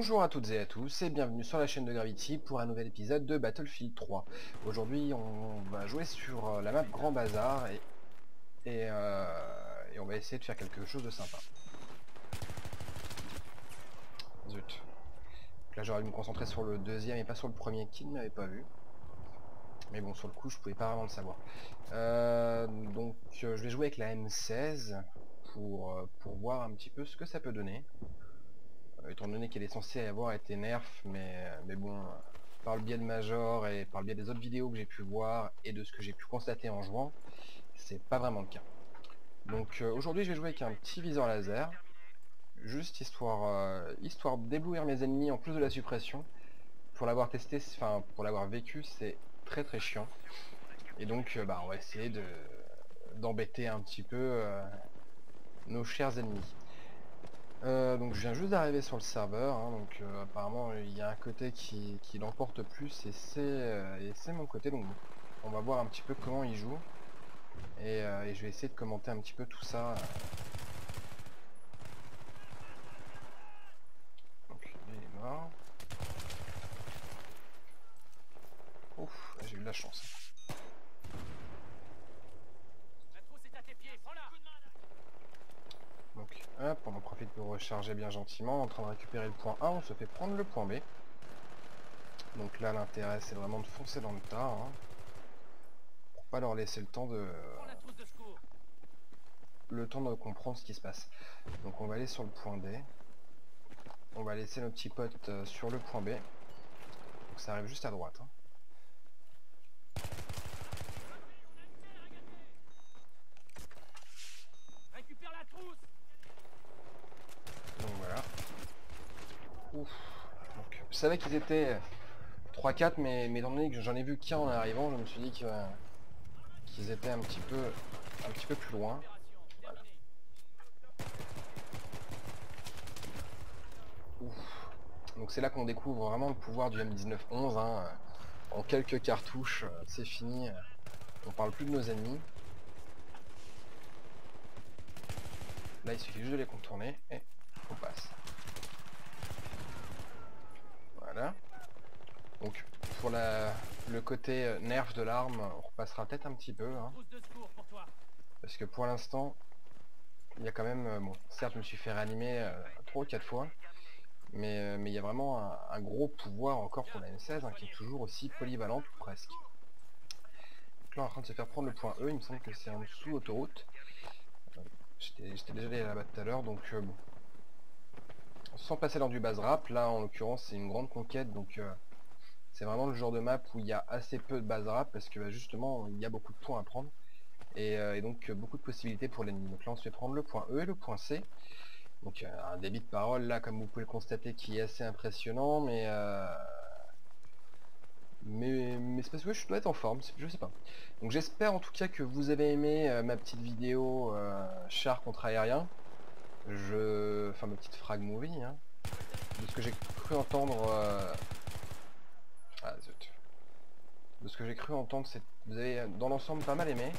Bonjour à toutes et à tous et bienvenue sur la chaîne de Gravity pour un nouvel épisode de Battlefield 3. Aujourd'hui on va jouer sur la map Grand Bazar et on va essayer de faire quelque chose de sympa. Zut. Donc là j'aurais dû me concentrer sur le deuxième et pas sur le premier qui ne m'avait pas vu. Mais bon, sur le coup je pouvais pas vraiment le savoir. Donc je vais jouer avec la M16 pour voir un petit peu ce que ça peut donner. Étant donné qu'elle est censée avoir été nerf, mais bon, par le biais de Major et par le biais des autres vidéos que j'ai pu voir et de ce que j'ai pu constater en jouant, c'est pas vraiment le cas. Donc aujourd'hui je vais jouer avec un petit viseur laser, juste histoire d'éblouir mes ennemis en plus de la suppression. Pour l'avoir testé, enfin pour l'avoir vécu, c'est très très chiant. Et donc on va essayer d'embêter un petit peu nos chers ennemis. Donc je viens juste d'arriver sur le serveur, hein, donc apparemment il y a un côté qui l'emporte plus et c'est mon côté, donc on va voir un petit peu comment il joue et je vais essayer de commenter un petit peu tout ça. Donc lui il est mort. Ouf, j'ai eu de la chance. Hop, on en profite pour recharger bien gentiment. En train de récupérer le point A, on se fait prendre le point B. Donc là, l'intérêt, c'est vraiment de foncer dans le tas. Hein, pour pas leur laisser le temps de... comprendre ce qui se passe. Donc on va aller sur le point D. On va laisser nos petits potes sur le point B. Donc ça arrive juste à droite. Hein. Ouf. Donc, je savais qu'ils étaient 3-4 mais étant donné que j'en ai vu qu'un en arrivant, je me suis dit qu'ils étaient un petit peu plus loin. Voilà. Ouf. Donc c'est là qu'on découvre vraiment le pouvoir du M19-11 hein. En quelques cartouches, c'est fini, on parle plus de nos ennemis. Là il suffit juste de les contourner et on passe. Voilà. Donc pour le côté nerf de l'arme, on repassera peut-être un petit peu hein, parce que pour l'instant il y a quand même, bon certes je me suis fait réanimer 3 ou 4 fois, mais il y a vraiment un gros pouvoir encore pour la M16 hein, qui est toujours aussi polyvalente presque. Donc là on est en train de se faire prendre le point E, il me semble que c'est en dessous autoroute. J'étais déjà allé là-bas tout à l'heure, donc bon. Sans passer dans du base rap, là en l'occurrence c'est une grande conquête, donc c'est vraiment le genre de map où il y a assez peu de base rap parce que justement il y a beaucoup de points à prendre et donc beaucoup de possibilités pour l'ennemi. Donc là on se fait prendre le point E et le point C, donc un débit de parole là comme vous pouvez le constater qui est assez impressionnant, mais c'est parce que je dois être en forme, je sais pas. Donc j'espère en tout cas que vous avez aimé ma petite vidéo char contre aérien. Enfin ma petite frag movie hein, de ce que j'ai cru entendre ah zut, de ce que j'ai cru entendre, c'est vous avez dans l'ensemble pas mal aimé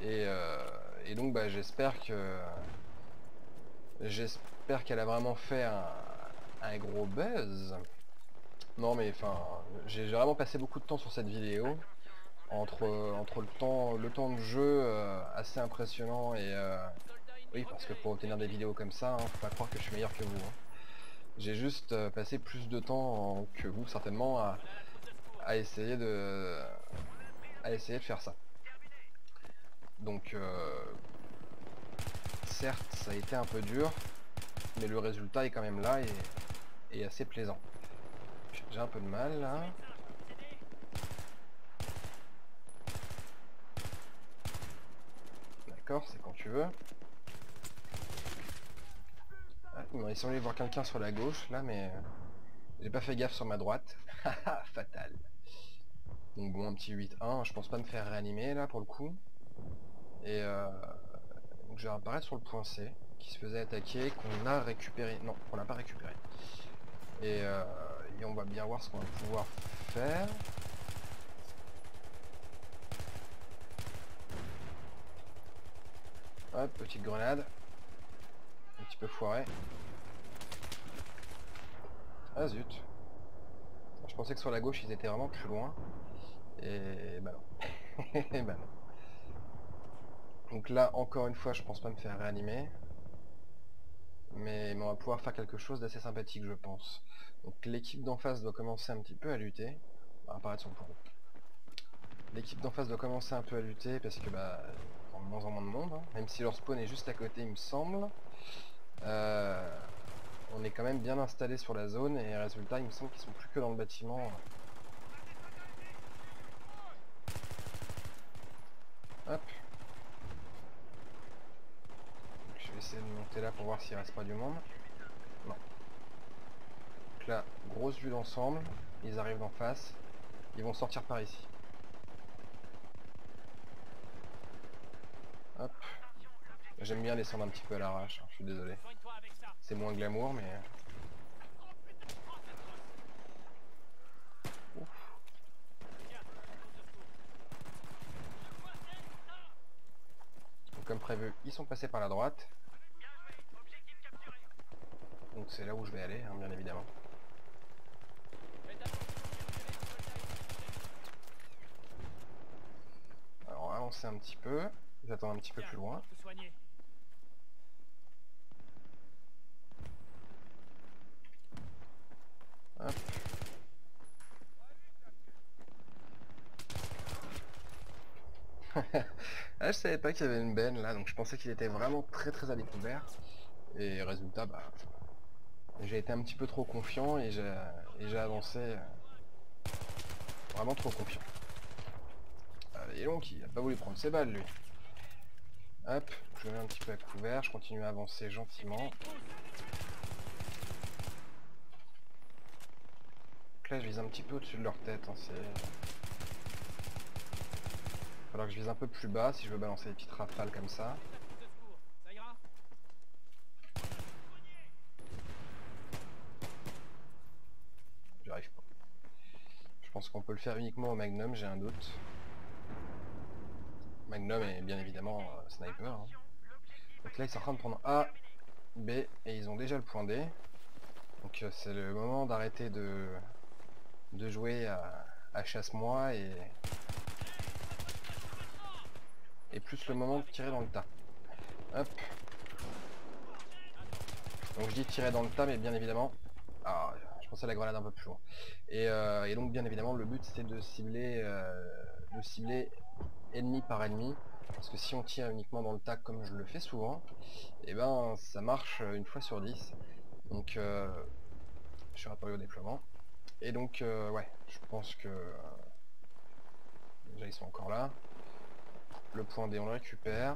et donc bah j'espère qu'elle a vraiment fait un gros buzz. Non mais enfin j'ai vraiment passé beaucoup de temps sur cette vidéo. Entre le temps de jeu assez impressionnant et oui, parce que pour obtenir des vidéos comme ça hein, faut pas croire que je suis meilleur que vous hein. J'ai juste passé plus de temps que vous certainement à essayer de faire ça. Donc certes ça a été un peu dur, mais le résultat est quand même là et assez plaisant. J'ai un peu de mal là. C'est quand tu veux. Ah, il semblait voir quelqu'un sur la gauche là, mais j'ai pas fait gaffe sur ma droite. Fatal. Donc bon, un petit 8-1, je pense pas me faire réanimer là pour le coup. Et donc je vais apparaître sur le point C qui se faisait attaquer, qu'on a récupéré. Non, on l'a pas récupéré. Et on va bien voir ce qu'on va pouvoir faire. Hop, petite grenade. petit peu foiré. Ah zut. Je pensais que sur la gauche ils étaient vraiment plus loin. Et bah non. Et bah non. Donc là encore une fois je pense pas me faire réanimer. Mais on va pouvoir faire quelque chose d'assez sympathique je pense. Donc l'équipe d'en face doit commencer un petit peu à lutter. On va apparaître son groupe. L'équipe d'en face doit commencer un peu à lutter parce que bah il y a de moins en moins de monde. Hein. Même si leur spawn est juste à côté il me semble. On est quand même bien installé sur la zone et résultat il me semble qu'ils sont plus que dans le bâtiment. Hop. Donc, je vais essayer de monter là pour voir s'il reste pas du monde. Non. Donc là, grosse vue d'ensemble, ils arrivent d'en face, ils vont sortir par ici. Hop. J'aime bien descendre un petit peu à l'arrache, je suis désolé. C'est moins glamour mais... Ouf. Donc, comme prévu, ils sont passés par la droite. Donc c'est là où je vais aller, hein, bien évidemment. Alors avancer un petit peu, ils attendent un petit peu plus loin. Hop. Ah, je savais pas qu'il y avait une benne là, donc je pensais qu'il était vraiment très à découvert. Et résultat, bah, j'ai été un petit peu trop confiant et j'ai avancé vraiment trop confiant. Allez, donc il a pas voulu prendre ses balles lui. Hop, je me mets un petit peu à couvert, je continue à avancer gentiment. Là je vise un petit peu au-dessus de leur tête, hein, c'est... Il va falloir que je vise un peu plus bas si je veux balancer des petites rafales comme ça. J'y arrive pas. Je pense qu'on peut le faire uniquement au Magnum, j'ai un doute. Magnum est bien évidemment sniper. Hein. Donc là ils sont en train de prendre A, B et ils ont déjà le point D. Donc c'est le moment d'arrêter de jouer à chasse-moi et plus le moment de tirer dans le tas. Hop. Donc je dis tirer dans le tas mais bien évidemment ah, je pensais à la grenade un peu plus loin et donc bien évidemment le but c'était de cibler ennemi par ennemi parce que si on tire uniquement dans le tas comme je le fais souvent et ben ça marche une fois sur 10 donc je suis rappelé au déploiement. Et donc, ouais, je pense que... déjà, ils sont encore là. Le point D, on le récupère.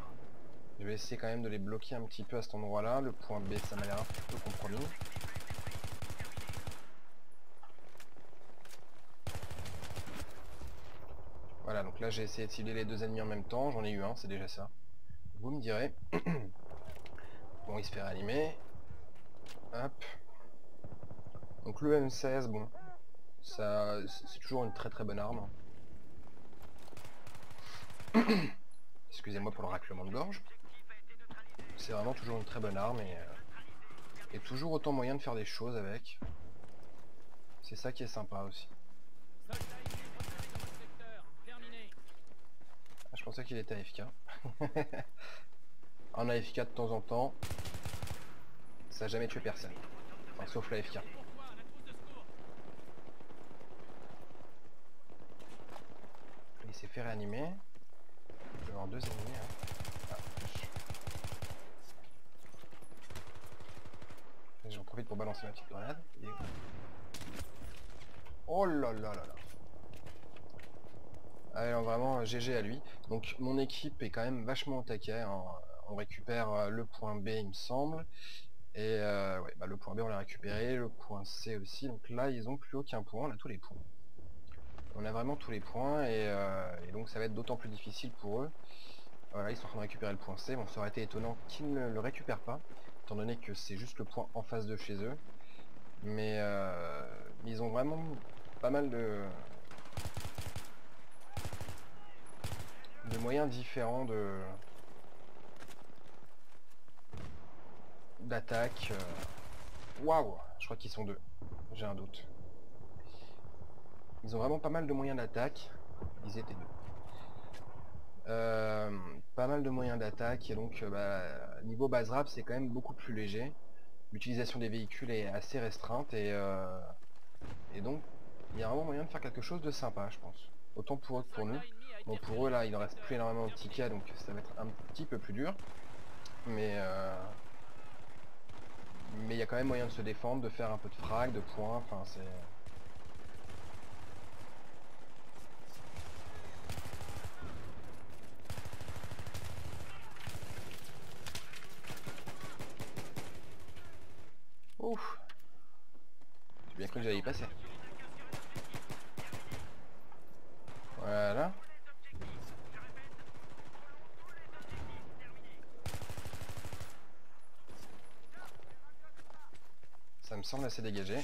Je vais essayer quand même de les bloquer un petit peu à cet endroit-là. Le point B, ça m'a l'air un petit peu compromis. Voilà, donc là, j'ai essayé de cibler les deux ennemis en même temps. J'en ai eu un, c'est déjà ça. Vous me direz. Bon, il se fait réanimer. Hop. Donc le M16, bon... ça c'est toujours une très bonne arme. Excusez-moi pour le raclement de gorge. C'est vraiment toujours une très bonne arme et toujours autant moyen de faire des choses avec. C'est ça qui est sympa aussi. Ah, je pensais qu'il était AFK. Un AFK de temps en temps, ça n'a jamais tué personne. Enfin, sauf l'AFK. Il s'est fait réanimer. Il peut avoir deux ennemis. Hein. Ah, j'en profite pour balancer ma petite grenade. Et... oh là là là là. Allez, alors vraiment GG à lui. Donc mon équipe est quand même vachement au taquet. Hein. On récupère le point B il me semble. Et ouais, bah, le point B on l'a récupéré. Le point C aussi. Donc là ils ont plus aucun point. On a tous les points. On a vraiment tous les points et donc ça va être d'autant plus difficile pour eux. Voilà, ils sont en train de récupérer le point C. Bon, ça aurait été étonnant qu'ils ne le récupèrent pas, étant donné que c'est juste le point en face de chez eux. Mais ils ont vraiment pas mal de moyens différents d'attaque. Waouh, je crois qu'ils sont deux. J'ai un doute. Ils ont vraiment pas mal de moyens d'attaque. Ils étaient deux. Pas mal de moyens d'attaque. Et donc, niveau base rap, c'est quand même beaucoup plus léger. L'utilisation des véhicules est assez restreinte. Et donc, il y a vraiment moyen de faire quelque chose de sympa, je pense. Autant pour eux que pour nous. Bon, pour eux, là, il ne reste plus énormément de tickets. Donc, ça va être un petit peu plus dur. Mais il y a quand même moyen de se défendre, de faire un peu de frag, de points. Enfin, c'est... Ouf. J'ai bien cru que j'allais y passer. Voilà. Ça me semble assez dégagé.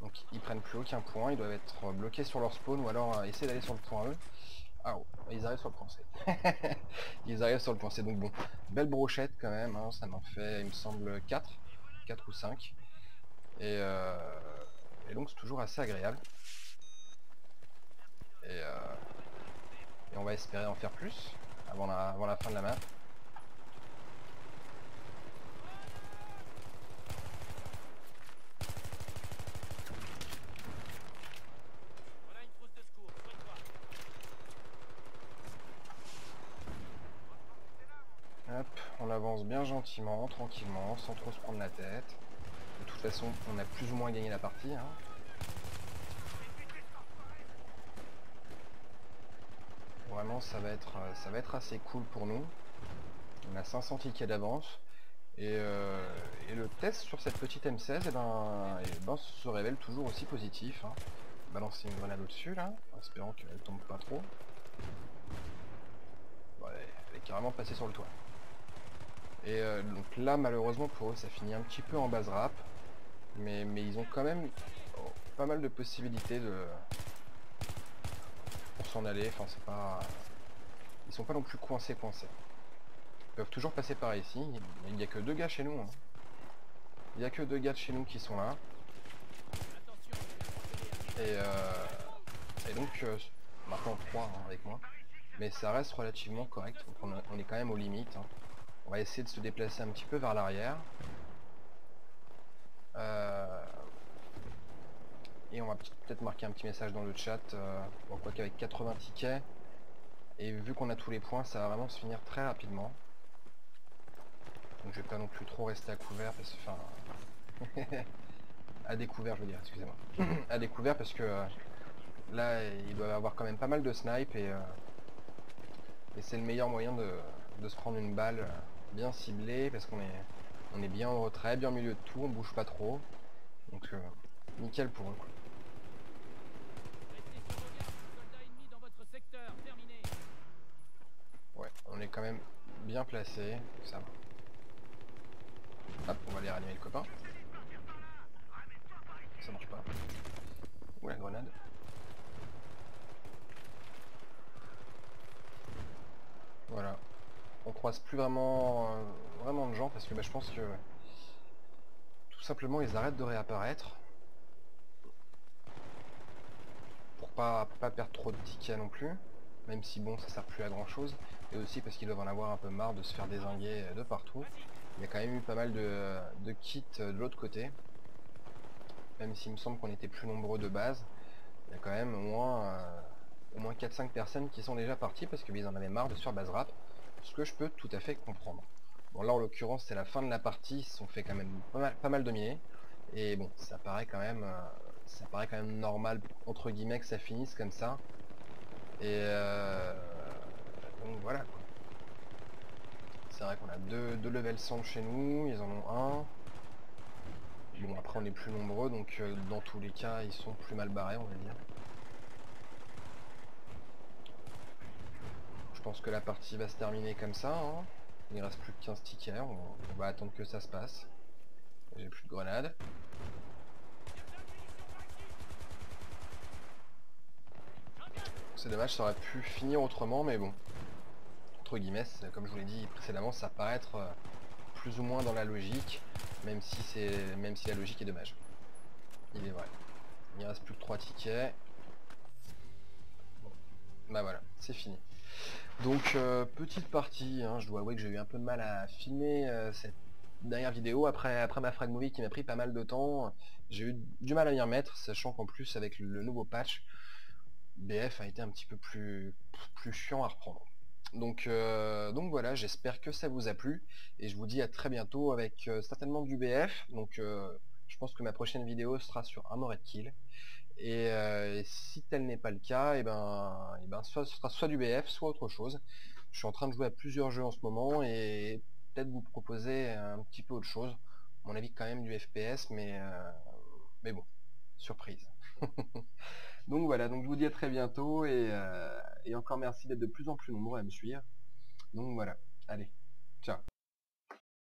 Donc ils prennent plus aucun point, ils doivent être bloqués sur leur spawn ou alors essayer d'aller sur le point E. Ah oh, ils arrivent sur le point C. Ils arrivent sur le point C, donc bon, belle brochette quand même, hein, ça m'en fait, il me semble, 4 ou 5. Et donc c'est toujours assez agréable. Et on va espérer en faire plus avant la fin de la map. On avance bien gentiment, tranquillement, sans trop se prendre la tête. De toute façon, on a plus ou moins gagné la partie, hein. Vraiment, ça va être assez cool pour nous. On a 500 tickets d'avance. Et le test sur cette petite M16 se révèle toujours aussi positif, hein. Balancer une grenade au-dessus, là, en espérant qu'elle tombe pas trop. Bon, elle est carrément passée sur le toit. Et donc là, malheureusement pour eux, ça finit un petit peu en base rap, mais ils ont quand même pas mal de possibilités pour s'en aller. Enfin, c'est pas, ils sont pas non plus coincés. Ils peuvent toujours passer par ici. Il n'y a que deux gars chez nous, hein. Il n'y a que deux gars de chez nous qui sont là. Et donc maintenant 3, hein, avec moi, mais ça reste relativement correct. Donc on est quand même aux limites, hein. On va essayer de se déplacer un petit peu vers l'arrière. Et on va peut-être marquer un petit message dans le chat. Bon, quoi qu'avec 80 tickets. Et vu qu'on a tous les points, ça va vraiment se finir très rapidement. Donc je vais pas non plus trop rester à couvert parce que... Enfin... à découvert, je veux dire, excusez-moi. À découvert parce que... là, il doit y avoir quand même pas mal de snipes. Et c'est le meilleur moyen de se prendre une balle... bien ciblé parce qu'on est bien en retrait, bien au milieu de tout, on bouge pas trop, donc nickel pour eux, quoi. Ouais, on est quand même bien placé, ça va. Hop, on va aller ranimer le copain. Ça marche pas. Ouh, la grenade. Voilà. On croise plus vraiment de gens parce que je pense que tout simplement ils arrêtent de réapparaître pour pas perdre trop de tickets non plus, même si bon, ça sert plus à grand chose, et aussi parce qu'ils doivent en avoir un peu marre de se faire dézinguer de partout. Il y a quand même eu pas mal de kits de l'autre côté, même s'il me semble qu'on était plus nombreux de base. Il y a quand même au moins 4-5 personnes qui sont déjà parties parce qu'ils en avaient marre de se faire base rap. Ce que je peux tout à fait comprendre. Bon, là en l'occurrence c'est la fin de la partie, ils se sont fait quand même pas mal dominer, et bon, ça paraît quand même normal entre guillemets que ça finisse comme ça. Et donc voilà, quoi. C'est vrai qu'on a deux levels 100 chez nous, ils en ont un. Bon, après on est plus nombreux, donc dans tous les cas ils sont plus mal barrés, on va dire. Je pense que la partie va se terminer comme ça, hein. Il ne reste plus que 15 tickets, on va attendre que ça se passe. J'ai plus de grenades. C'est dommage, ça aurait pu finir autrement, mais bon. Entre guillemets, comme je vous l'ai dit précédemment, ça paraît être plus ou moins dans la logique, même si la logique est dommage. Il est vrai. Il ne reste plus que 3 tickets. Bon. Bah voilà, c'est fini. Donc petite partie, hein, je dois avouer que j'ai eu un peu de mal à filmer cette dernière vidéo après ma frag movie qui m'a pris pas mal de temps. J'ai eu du mal à m'y remettre, sachant qu'en plus avec le nouveau patch, BF a été un petit peu plus chiant à reprendre. Donc voilà, j'espère que ça vous a plu et je vous dis à très bientôt avec certainement du BF. Donc je pense que ma prochaine vidéo sera sur Armored Kill et si tel n'est pas le cas, et ben ce sera soit du BF soit autre chose. Je suis en train de jouer à plusieurs jeux en ce moment et peut-être vous proposer un petit peu autre chose. À mon avis quand même du FPS, mais bon, surprise. Donc voilà, donc je vous dis à très bientôt et encore merci d'être de plus en plus nombreux à me suivre. Donc voilà, allez, ciao.